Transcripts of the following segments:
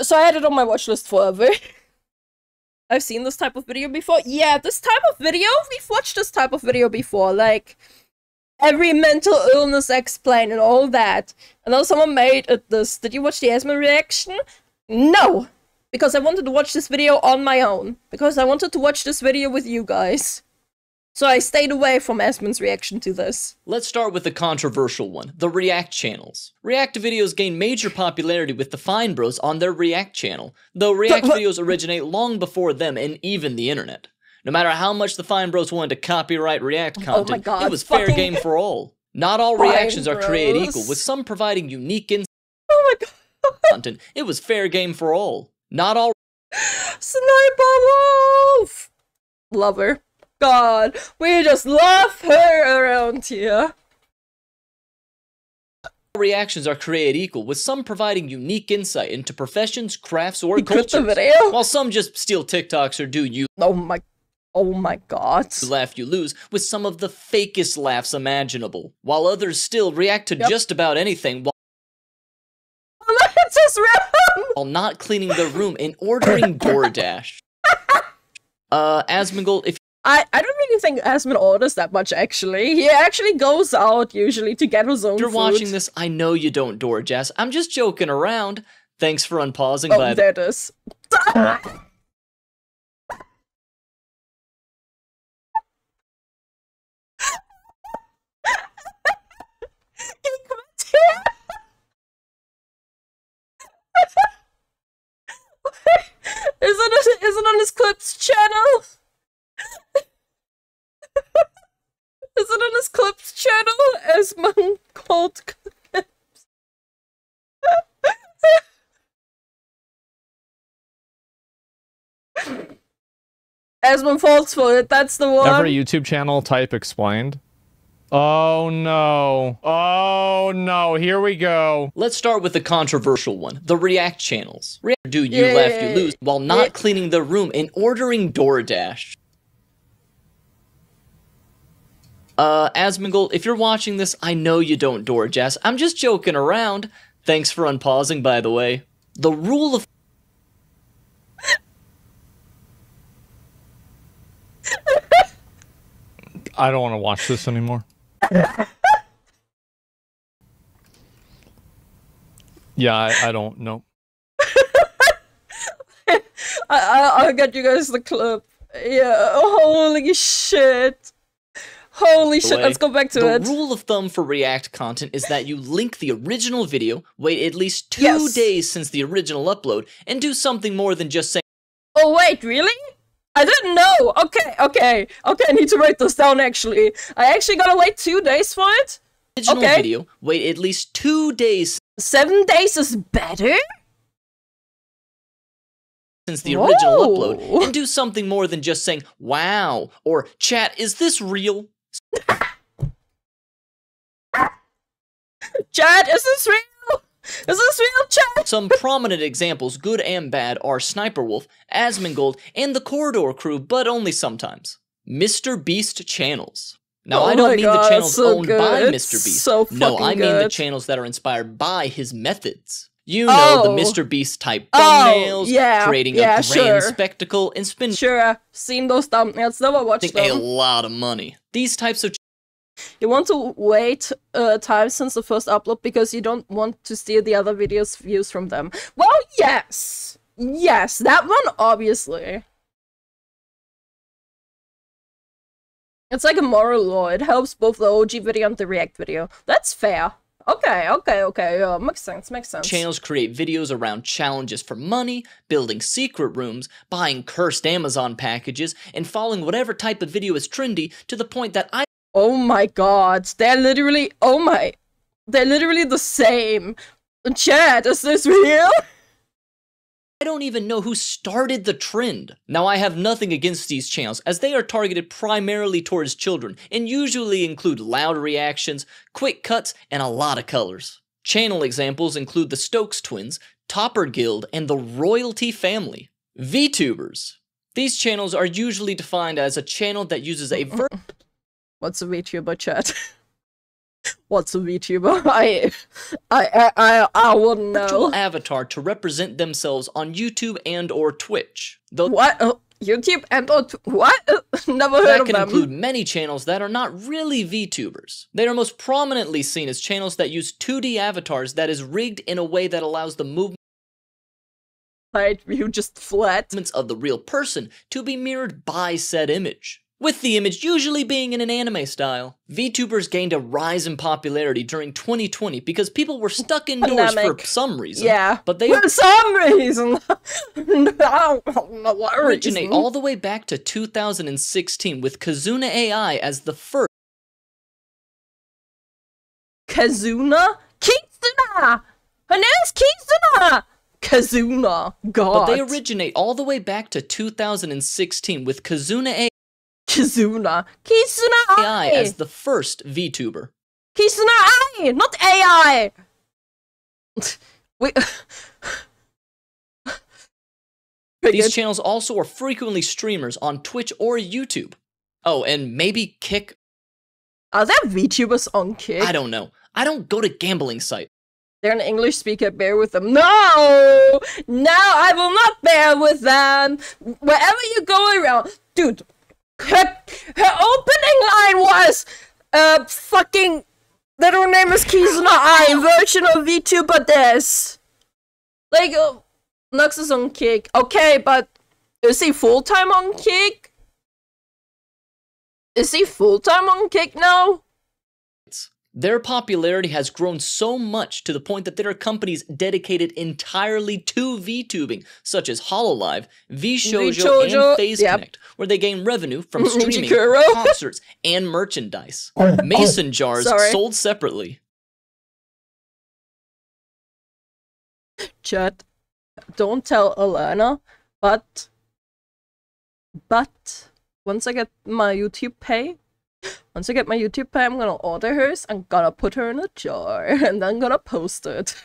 So I had it on my watch list forever. I've seen this type of video before. Yeah, this type of video, we've watched this type of video before. Like, every mental illness explained and all that. And now someone made this. Did you watch the Asmon reaction? No! Because I wanted to watch this video on my own. Because I wanted to watch this video with you guys. So I stayed away from Asmon's reaction to this. Let's start with the controversial one, the React channels. React videos gained major popularity with the Fine Bros on their React channel, though React videos originate long before them and even the internet. No matter how much the Fine Bros wanted to copyright React content, oh my God, it was fair game for all. Not all reactions are created equal, with some providing unique insight content. It was fair game for all. Not all Sniper Wolf! Love her. God, we just love her around here. Reactions are created equal, with some providing unique insight into professions, crafts, or cultures, while some just steal TikToks or do you. Oh my God. You laugh, you lose, with some of the fakest laughs imaginable, while others still react to just about anything while not cleaning their room and ordering DoorDash. Asmongold, if I don't really think Asmon orders that much, actually. He actually goes out, usually, to get his own food. If you're watching this, I know you don't DoorDash. I'm just joking around. Thanks for unpausing. Oh, there it is. Isn't on his Clips channel? Is it on his Clips channel? Asmongold Clips. Asmon falls for it, that's the one. Every YouTube channel type explained. Oh no. Oh no, here we go. Let's start with the controversial one, the React channels. Do you laugh, you lose, while not cleaning the room and ordering DoorDash. Asmongold, if you're watching this, I know you don't DoorDash. I'm just joking around. Thanks for unpausing, by the way. The rule of... I don't want to watch this anymore. Yeah, I don't know. I'll get you guys the clip. Yeah, holy shit. Holy shit, let's go back to it. The rule of thumb for React content is that you link the original video, wait at least 2 days since the original upload, and do something more than just saying... Oh wait, really? I didn't know! Okay, I need to write this down, actually. I actually gotta wait 2 days for it? Original video, wait at least 2 days... 7 days is better? Since the original upload, and do something more than just saying, wow, or chat, is this real? Chat, is this real? Is this real, chat? Some prominent examples, good and bad, are Sniper Wolf, Asmongold, and the Corridor Crew, but only sometimes. Mr. Beast channels. Now, I don't mean the channels owned by Mr. Beast. No, I mean the channels that are inspired by his methods. You know, the Mr. Beast type thumbnails, creating a grand spectacle, and spending seen those thumbnails, never watched them. A lot of money. These types of... You want to wait time since the first upload because you don't want to steal the other videos' views from them. Well, yes! Yes, that one, obviously. It's like a moral law. It helps both the OG video and the React video. That's fair. Okay, makes sense. Channels create videos around challenges for money, building secret rooms, buying cursed Amazon packages, and following whatever type of video is trendy to the point that I- Oh my God, they're literally- They're literally the same. Chat, is this real? I don't even know who started the trend. Now, I have nothing against these channels, as they are targeted primarily towards children and usually include loud reactions, quick cuts, and a lot of colors. Channel examples include the Stokes Twins, Topper Guild, and the Royalty Family. VTubers. These channels are usually defined as a channel that uses a What's a VTuber, chat? What's a VTuber? I wouldn't know. Virtual avatar to represent themselves on YouTube and or Twitch. What? YouTube and or what? Never heard of them. That can include many channels that are not really VTubers. They are most prominently seen as channels that use 2D avatars that is rigged in a way that allows the movement movements of the real person to be mirrored by said image, with the image usually being in an anime style. VTubers gained a rise in popularity during 2020 because people were stuck indoors for some reason. Yeah, but they originate all the way back to 2016 with Kizuna AI as the first. Kizuna? Kizuna! Her name is Kizuna! Kizuna, God. But they originate all the way back to 2016 with Kizuna AI. Kizuna AI as the first VTuber. Kizuna AI, not AI. These channels also are frequently streamers on Twitch or YouTube. Oh, and maybe Kick. Are there VTubers on Kick? I don't know. I don't go to gambling sites. They're an English speaker, bear with them. No! No, I will not bear with them! Wherever you go around... Dude, her opening line was... fucking... That her name is Kizuna AI, version of VTuber this. Like, Nux is on Kick. Okay, but... Is he full-time on Kick? Is he full-time on Kick now? Their popularity has grown so much to the point that there are companies dedicated entirely to VTubing, such as Hololive, VShojo, and Phase Connect, where they gain revenue from streaming, concerts, and merchandise. Mason jars sold separately. Chat, don't tell Alana, but once I get my YouTube pay, I'm gonna order hers and gonna put her in a jar and then gonna post it.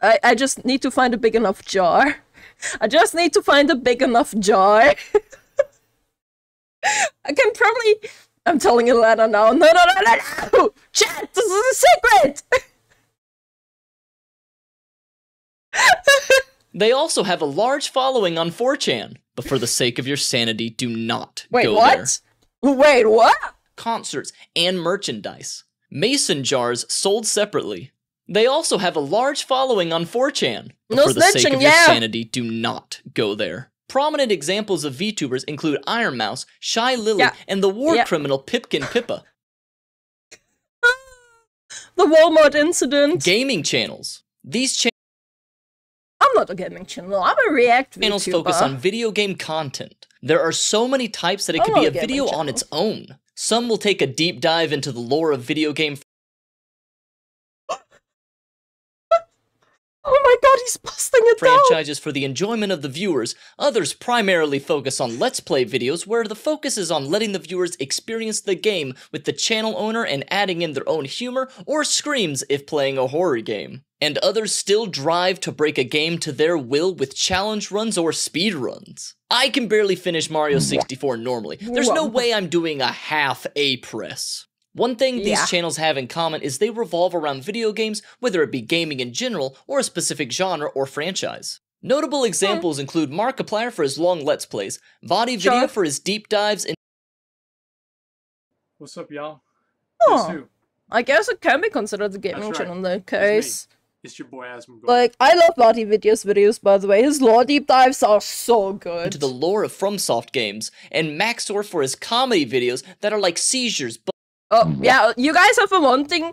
I just need to find a big enough jar. I can probably... I'm telling Elena now. No! Chat, this is a secret! They also have a large following on 4chan. But for the sake of your sanity, do not go there. Wait, what? Concerts and merchandise. Mason jars sold separately. They also have a large following on 4chan. But for the sake of your sanity, do not go there. Prominent examples of VTubers include Iron Mouse, Shy Lily, and the war criminal Pipkin Pippa. The Walmart incident. Gaming channels. These channels... I'm not a gaming channel, I'm a React VTuber. Channels focus on video game content. There are so many types that it could be a video on its own. Some will take a deep dive into the lore of video game... Oh my god, he's busting it down! ...franchises for the enjoyment of the viewers. Others primarily focus on Let's Play videos, where the focus is on letting the viewers experience the game with the channel owner and adding in their own humor or screams if playing a horror game. And others still drive to break a game to their will with challenge runs or speed runs. I can barely finish Mario 64 normally. There's no way I'm doing a half A press. One thing these channels have in common is they revolve around video games, whether it be gaming in general or a specific genre or franchise. Notable examples include Markiplier for his long Let's Plays, Vadi Video for his deep dives in... What's up, y'all? Oh, I guess it can be considered a gaming channel in that case. It's your boy Asmongold. Like, I love Lottie Video's videos, by the way. His lore deep dives are so good. Into the lore of FromSoft games, and Maxor for his comedy videos that are like seizures, but... Oh, yeah, you guys have been wanting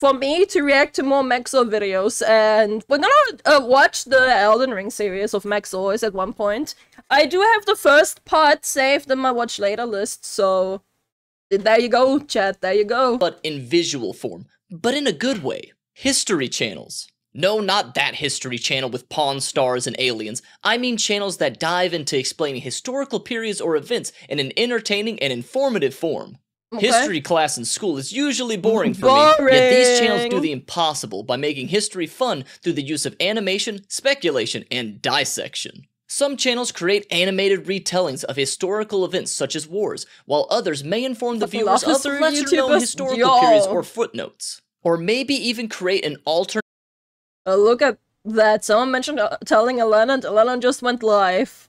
for me to react to more Maxor videos, and we're gonna watch the Elden Ring series of Maxors at one point. I do have the first part saved in my watch later list, so... There you go, chat, there you go. But in visual form, but in a good way. History channels. No, not that history channel with Pawn Stars and aliens. I mean channels that dive into explaining historical periods or events in an entertaining and informative form. Okay. History class in school is usually boring for me, yet these channels do the impossible by making history fun through the use of animation, speculation, and dissection. Some channels create animated retellings of historical events such as wars, while others may inform the viewers of lesser-known historical periods or footnotes. Or maybe even create an alternate... look at that. Someone mentioned telling Elena, and Elena just went live.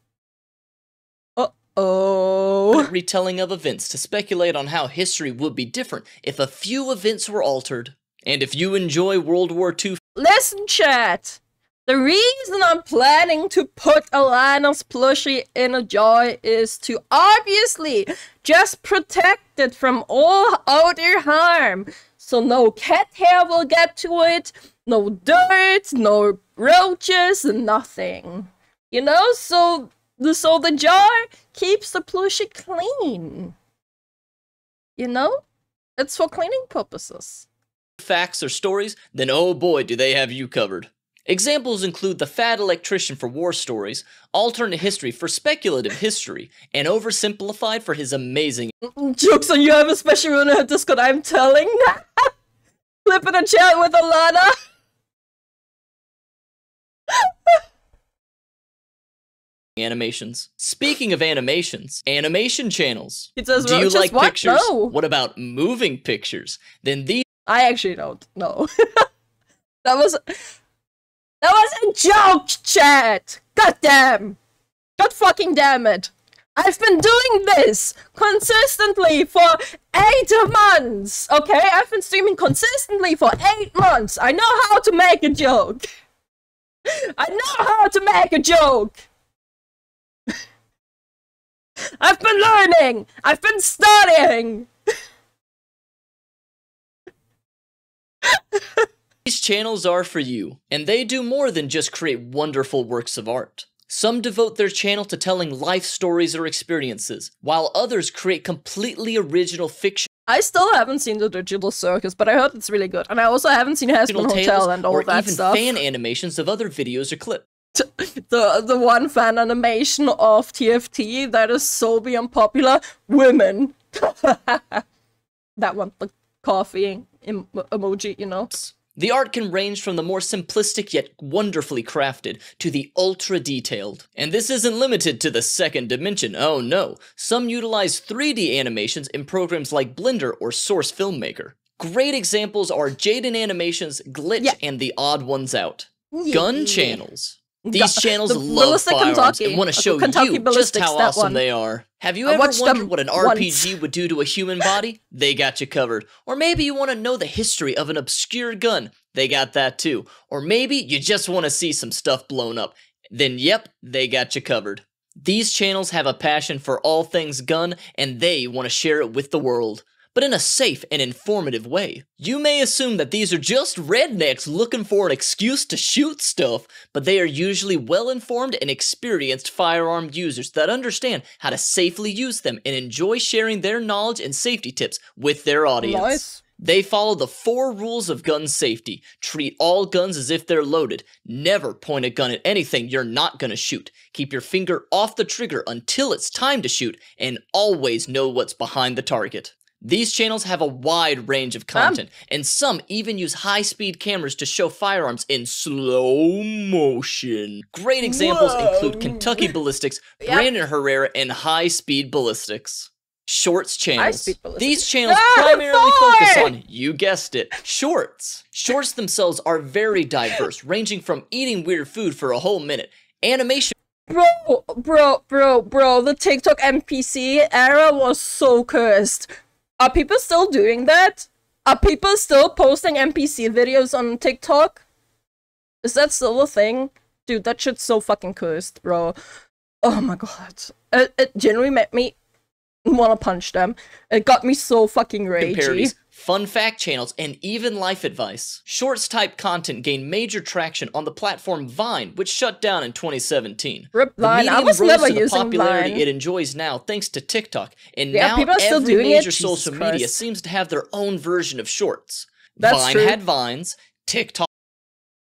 Uh-oh. ...retelling of events to speculate on how history would be different if a few events were altered. And if you enjoy World War II... Listen, chat! The reason I'm planning to put Alana's plushie in a jar is to obviously just protect it from all outer harm. So no cat hair will get to it, no dirt, no roaches, nothing. You know, so the jar keeps the plushie clean. You know? It's for cleaning purposes. Facts or stories, then oh boy do they have you covered. Examples include the Fat Electrician for war stories, alternate history for speculative history, and Oversimplified for his amazing- Jokes on you, I have a special room in her Discord, I'm telling! Flip in a chat with Alana! Animations. Speaking of animations, animation channels. It says, do you like what? Pictures? No. What about moving pictures? Then these- I actually don't know. That was a joke, chat! God damn! God fucking damn it! I've been doing this consistently for 8 months! Okay, I've been streaming consistently for 8 months! I know how to make a joke! I know how to make a joke! I've been learning! I've been studying! These channels are for you, and they do more than just create wonderful works of art. Some devote their channel to telling life stories or experiences, while others create completely original fiction. I still haven't seen The Digital Circus, but I heard it's really good, and I also haven't seen Hasbro Hotel and all that stuff. Or even fan animations of other videos or clips. The one fan animation of TFT that is so beyond popular, women. That one, the coffee emoji, you know. The art can range from the more simplistic yet wonderfully crafted to the ultra-detailed. And this isn't limited to the second dimension, oh no. Some utilize 3D animations in programs like Blender or Source Filmmaker. Great examples are Jaden Animations, Glitch, and the Odd Ones Out. Yeah. Gun channels. These channels love firearms and want to show you just how awesome they are. Have you ever wondered what an RPG would do to a human body? They got you covered. Or maybe you want to know the history of an obscure gun. They got that too. Or maybe you just want to see some stuff blown up. Then yep, they got you covered. These channels have a passion for all things gun, and they want to share it with the world, but in a safe and informative way. You may assume that these are just rednecks looking for an excuse to shoot stuff, but they are usually well-informed and experienced firearm users that understand how to safely use them and enjoy sharing their knowledge and safety tips with their audience. Nice. They follow the 4 rules of gun safety. Treat all guns as if they're loaded. Never point a gun at anything you're not gonna shoot. Keep your finger off the trigger until it's time to shoot, and always know what's behind the target. These channels have a wide range of content, and some even use high-speed cameras to show firearms in slow motion. Great examples include Kentucky Ballistics, Brandon Herrera, and High Speed Ballistics. Shorts channels. These channels primarily focus on, you guessed it, shorts. Shorts themselves are very diverse, ranging from eating weird food for a whole minute, animation... Bro, the TikTok NPC era was so cursed. Are people still doing that? Are people still posting NPC videos on TikTok? Is that still a thing? Dude, that shit's so fucking cursed, bro. Oh my god. It generally made me want to punch them. It got me so fucking ragey. Fun fact channels, and even life advice. Shorts type content gained major traction on the platform Vine, which shut down in 2017. Rip Vine. The medium rose to the popularity it enjoys now thanks to TikTok, and now every major social media seems to have their own version of shorts. Vine had Vines, TikTok...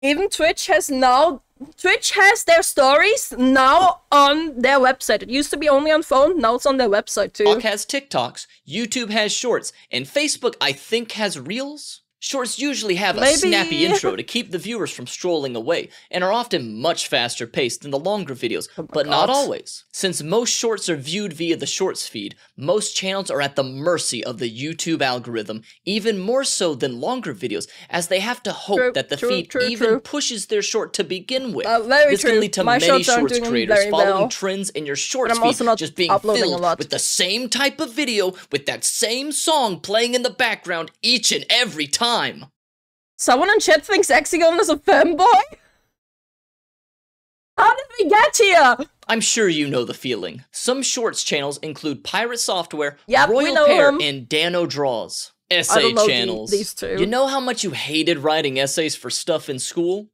Even Twitch has now... Twitch has their stories now on their website. It used to be only on phone, now it's on their website too. TikTok has TikToks, YouTube has Shorts, and Facebook, I think, has Reels? Shorts usually have a snappy intro to keep the viewers from strolling away, and are often much faster paced than the longer videos, but not always. Since most shorts are viewed via the shorts feed, most channels are at the mercy of the YouTube algorithm, even more so than longer videos, as they have to hope that the feed even pushes their short to begin with. This can lead to many shorts creators following trends in your shorts feed just being filled with the same type of video with that same song playing in the background each and every time. Someone in chat thinks Exegone is a femboy? How did we get here? I'm sure you know the feeling. Some shorts channels include Pirate Software, Royal Pair, and Dano Draws. Essay channels. These two. You know how much you hated writing essays for stuff in school?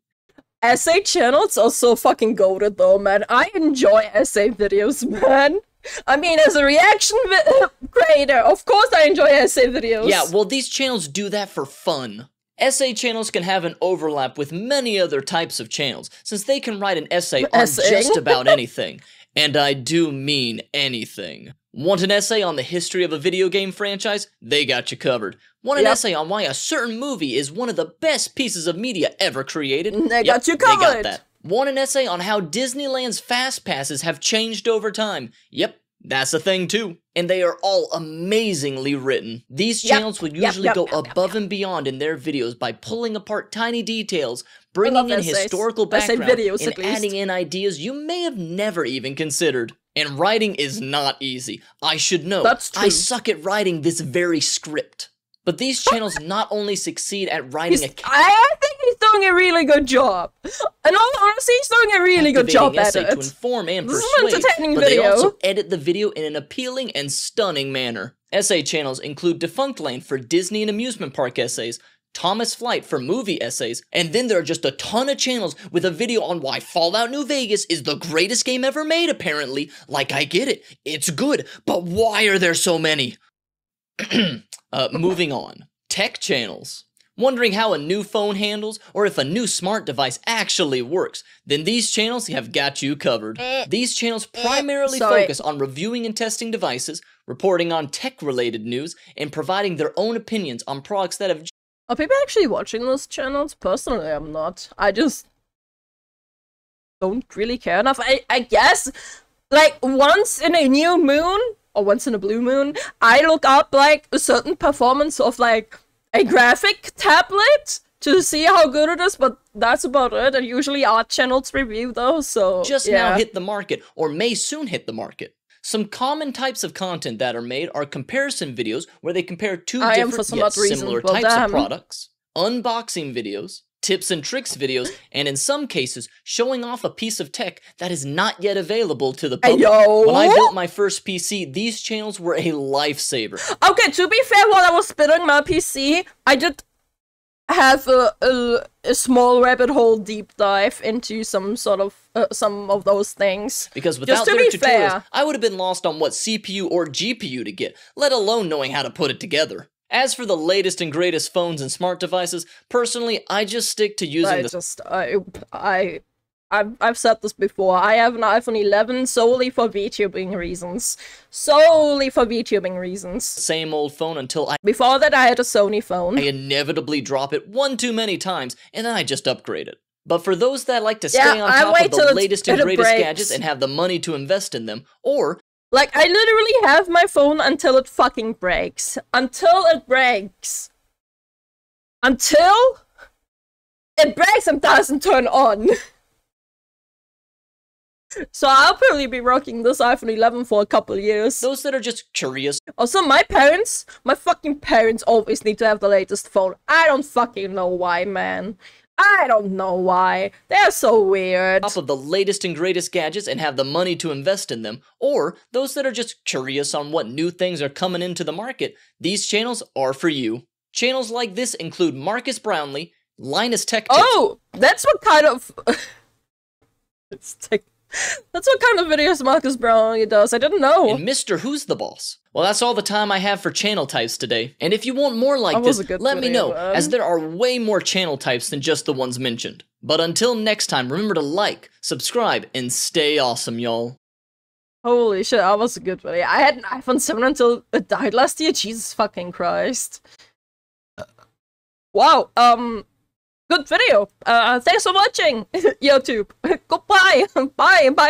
Essay channels are so fucking goated though, man. I enjoy essay videos, man. I mean, as a reaction creator, of course I enjoy essay videos. Yeah, well, these channels do that for fun. Essay channels can have an overlap with many other types of channels, since they can write an essay on just about anything. And I do mean anything. Want an essay on the history of a video game franchise? They got you covered. Want an essay on why a certain movie is one of the best pieces of media ever created? They got you covered. They got that. Want an essay on how Disneyland's fast passes have changed over time? Yep, that's a thing too. And they are all amazingly written. These channels will usually go above and beyond in their videos by pulling apart tiny details, bringing in historical background, and adding in ideas you may have never even considered. And writing is not easy. I should know. That's true. I suck at writing this very script. But these channels not only succeed at writing I think he's doing a really good job. And honestly, he's doing a really good job at it. To inform and persuade, but they also edit the video in an appealing and stunning manner. Essay channels include Defunct Lane for Disney and amusement park essays, Thomas Flight for movie essays, and then there are just a ton of channels with a video on why Fallout New Vegas is the greatest game ever made, apparently. Like, I get it. It's good. But why are there so many? Moving on. Tech channels. Wondering how a new phone handles or if a new smart device actually works, then these channels have got you covered. These channels primarily focus on reviewing and testing devices, reporting on tech-related news, and providing their own opinions on products that have... Are people actually watching those channels? Personally, I'm not. I just don't really care enough. I guess, like, once in a new moon... or once in a blue moon, I look up, like, a certain performance of, like, a graphic tablet to see how good it is, but that's about it, and usually our channels review those, so, now hit the market, or may soon hit the market. Some common types of content that are made are comparison videos, where they compare two different yet similar types of products, unboxing videos, tips and tricks videos, and in some cases, showing off a piece of tech that is not yet available to the public. Ayo. When I built my first PC, these channels were a lifesaver. Okay, to be fair, while I was building my PC, I did have a small rabbit hole deep dive into some sort of, some of those things. Because without their tutorials, I would have been lost on what CPU or GPU to get, let alone knowing how to put it together. As for the latest and greatest phones and smart devices, personally, I just stick to using I've said this before, I have an iPhone 11 solely for VTubing reasons. Solely for VTubing reasons. Same old phone until I- Before that, I had a Sony phone. I inevitably drop it one too many times, and then I just upgrade it. But for those that like to stay on top of the latest and greatest gadgets and have the money to invest in them, or- Like, I literally have my phone until it fucking breaks. Until it breaks. Until it breaks and doesn't turn on. So I'll probably be rocking this iPhone 11 for a couple years. Those that are just curious. Also, my fucking parents always need to have the latest phone. I don't fucking know why, man. I don't know why. They're so weird. Top of the latest and greatest gadgets and have the money to invest in them, or those that are just curious on what new things are coming into the market, these channels are for you. Channels like this include Marcus Brownlee, Linus Tech Tips. Oh, that's what kind of... That's what kind of videos Marcus Brownlee does, I didn't know. And Mr. Who's the Boss. Well, that's all the time I have for channel types today. And if you want more like this, let me know, as there are way more channel types than just the ones mentioned. But until next time, remember to like, subscribe, and stay awesome, y'all. Holy shit, that was a good video. I had an iPhone 7 until it died last year, Jesus fucking Christ. Wow, good video. Thanks for watching, YouTube. Goodbye. Bye.